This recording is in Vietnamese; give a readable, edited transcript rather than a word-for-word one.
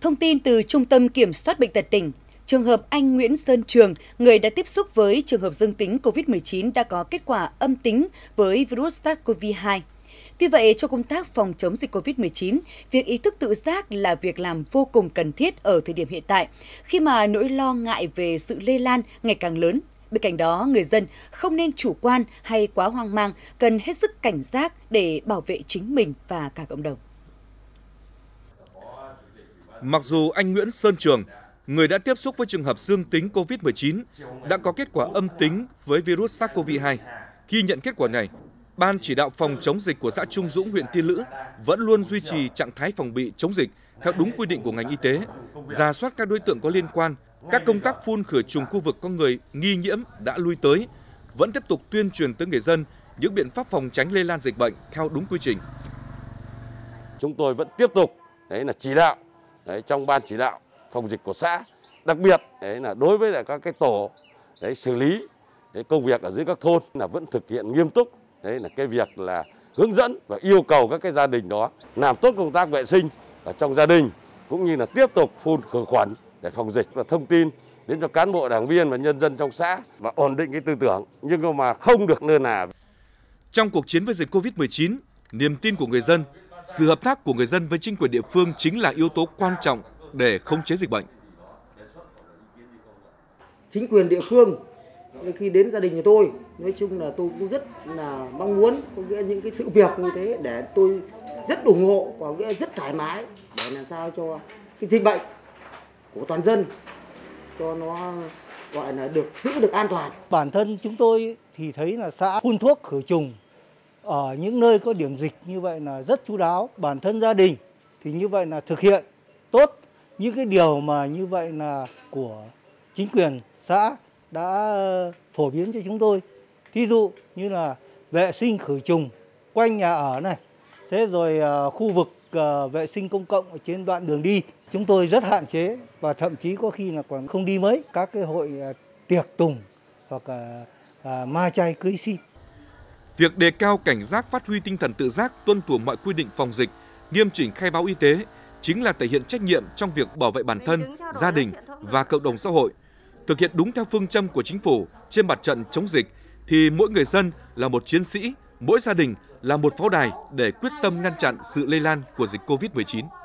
Thông tin từ Trung tâm Kiểm soát Bệnh tật tỉnh, trường hợp anh Nguyễn Sơn Trường, người đã tiếp xúc với trường hợp dương tính COVID-19 đã có kết quả âm tính với virus SARS-CoV-2. Tuy vậy, cho công tác phòng chống dịch COVID-19, việc ý thức tự giác là việc làm vô cùng cần thiết ở thời điểm hiện tại, khi mà nỗi lo ngại về sự lây lan ngày càng lớn. Bên cạnh đó, người dân không nên chủ quan hay quá hoang mang, cần hết sức cảnh giác để bảo vệ chính mình và cả cộng đồng. Mặc dù anh Nguyễn Sơn Trường, người đã tiếp xúc với trường hợp dương tính COVID-19, đã có kết quả âm tính với virus SARS-CoV-2, ghi nhận kết quả này, Ban chỉ đạo phòng chống dịch của xã Trung Dũng, huyện Tiên Lữ vẫn luôn duy trì trạng thái phòng bị chống dịch theo đúng quy định của ngành y tế, rà soát các đối tượng có liên quan, các công tác phun khử trùng khu vực có người nghi nhiễm đã lui tới, vẫn tiếp tục tuyên truyền tới người dân những biện pháp phòng tránh lây lan dịch bệnh theo đúng quy trình. Chúng tôi vẫn tiếp tục chỉ đạo trong ban chỉ đạo phòng dịch của xã, đặc biệt đối với các tổ xử lý công việc ở dưới các thôn là vẫn thực hiện nghiêm túc. Đấy là việc là hướng dẫn và yêu cầu các gia đình đó làm tốt công tác vệ sinh ở trong gia đình, cũng như là tiếp tục phun khử khuẩn để phòng dịch và thông tin đến cho cán bộ đảng viên và nhân dân trong xã và ổn định tư tưởng, nhưng mà không được lơ là. Trong cuộc chiến với dịch Covid-19, niềm tin của người dân, sự hợp tác của người dân với chính quyền địa phương chính là yếu tố quan trọng để khống chế dịch bệnh. Chính quyền địa phương khi đến gia đình của tôi, nói chung là tôi cũng rất là mong muốn có nghĩa những sự việc như thế, để tôi rất ủng hộ, có nghĩa rất thoải mái để làm sao cho cái dịch bệnh của toàn dân cho nó gọi là được giữ được an toàn. Bản thân chúng tôi thì thấy là xã phun thuốc khử trùng ở những nơi có điểm dịch như vậy là rất chú đáo. Bản thân gia đình thì như vậy là thực hiện tốt những cái điều mà như vậy là của chính quyền xã đã phổ biến cho chúng tôi. Thí dụ như là vệ sinh khử trùng quanh nhà ở này, thế rồi khu vực vệ sinh công cộng ở trên đoạn đường đi. Chúng tôi rất hạn chế và thậm chí có khi là còn không đi mấy các cái hội tiệc tùng hoặc ma chay cưới xin. Việc đề cao cảnh giác, phát huy tinh thần tự giác, tuân thủ mọi quy định phòng dịch, nghiêm chỉnh khai báo y tế chính là thể hiện trách nhiệm trong việc bảo vệ bản thân, gia đình và cộng đồng xã hội. Thực hiện đúng theo phương châm của chính phủ trên mặt trận chống dịch thì mỗi người dân là một chiến sĩ, mỗi gia đình là một pháo đài để quyết tâm ngăn chặn sự lây lan của dịch Covid-19.